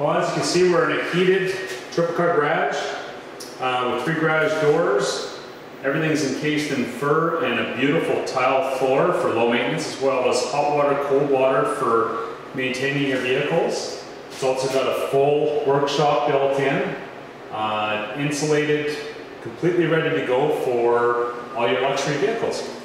Well, as you can see, we're in a heated triple car garage with three garage doors. Everything's encased in fir and a beautiful tile floor for low maintenance, as well as hot water, cold water for maintaining your vehicles. It's also got a full workshop built in, insulated, completely ready to go for all your luxury vehicles.